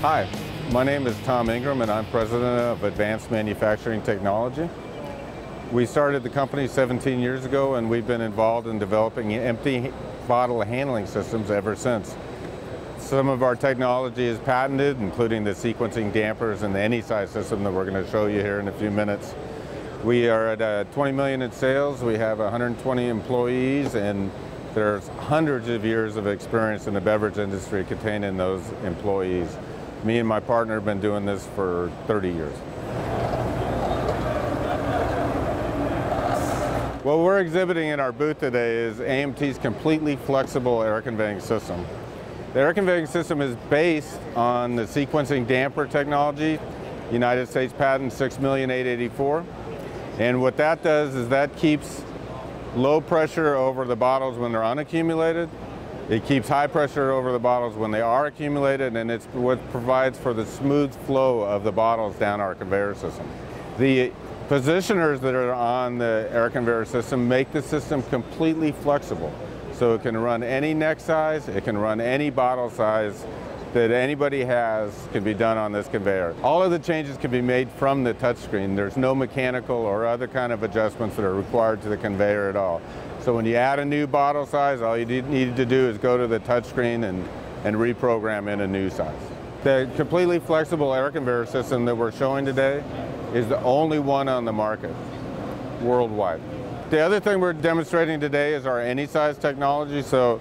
Hi, my name is Tom Ingram and I'm president of Advanced Manufacturing Technology. We started the company 17 years ago and we've been involved in developing empty bottle handling systems ever since. Some of our technology is patented, including the sequencing dampers and the AnySize system that we're going to show you here in a few minutes. We are at $20 million in sales. We have 120 employees, and there's hundreds of years of experience in the beverage industry contained in those employees. Me and my partner have been doing this for 30 years. What we're exhibiting in our booth today is AMT's completely flexible air conveying system. The air conveying system is based on the sequencing damper technology, United States patent 6,884. And what that does is that keeps low pressure over the bottles when they're unaccumulated. It keeps high pressure over the bottles when they are accumulated, and it's what provides for the smooth flow of the bottles down our conveyor system. The positioners that are on the air conveyor system make the system completely flexible. So it can run any neck size, it can run any bottle size that anybody has can be done on this conveyor. All of the changes can be made from the touchscreen. There's no mechanical or other kind of adjustments that are required to the conveyor at all. So when you add a new bottle size, all you need to do is go to the touchscreen and reprogram in a new size. The completely flexible air conveyor system that we're showing today is the only one on the market worldwide. The other thing we're demonstrating today is our AnySize technology. So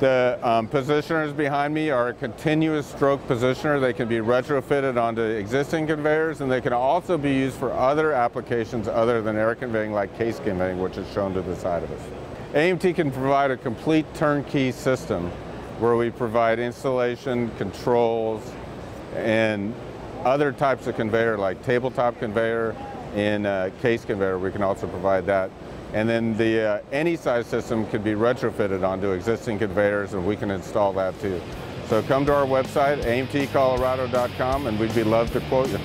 the positioners behind me are a continuous stroke positioner. They can be retrofitted onto existing conveyors, and they can also be used for other applications other than air conveying, like case conveying, which is shown to the side of us. AMT can provide a complete turnkey system where we provide installation, controls, and other types of conveyor like tabletop conveyor and case conveyor. We can also provide that. And then the AnySize system could be retrofitted onto existing conveyors, and we can install that too. So come to our website, amtcolorado.com, and we'd be loved to quote you.